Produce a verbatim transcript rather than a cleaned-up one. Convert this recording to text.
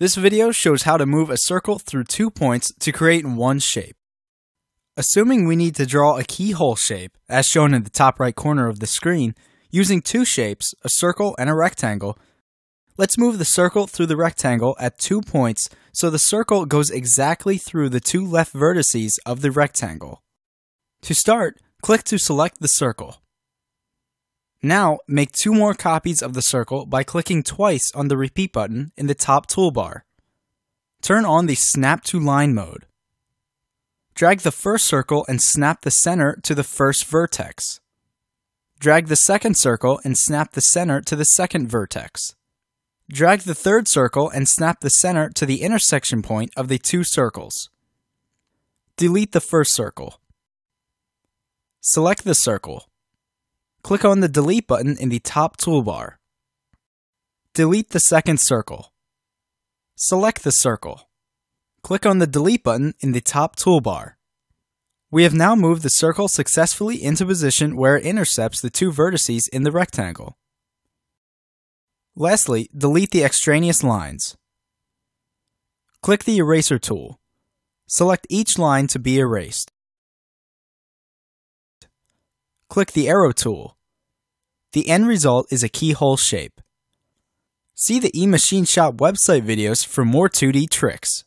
This video shows how to move a circle through two points to create one shape. Assuming we need to draw a keyhole shape, as shown in the top right corner of the screen, using two shapes, a circle and a rectangle, let's move the circle through the rectangle at two points so the circle goes exactly through the two left vertices of the rectangle. To start, click to select the circle. Now, make two more copies of the circle by clicking twice on the repeat button in the top toolbar. Turn on the Snap to Line mode. Drag the first circle and snap the center to the first vertex. Drag the second circle and snap the center to the second vertex. Drag the third circle and snap the center to the intersection point of the two circles. Delete the first circle. Select the circle. Click on the Delete button in the top toolbar. Delete the second circle. Select the circle. Click on the Delete button in the top toolbar. We have now moved the circle successfully into position where it intercepts the two vertices in the rectangle. Lastly, delete the extraneous lines. Click the Eraser tool. Select each line to be erased. Click the Arrow tool. The end result is a keyhole shape. See the eMachineShop website videos for more two D tricks.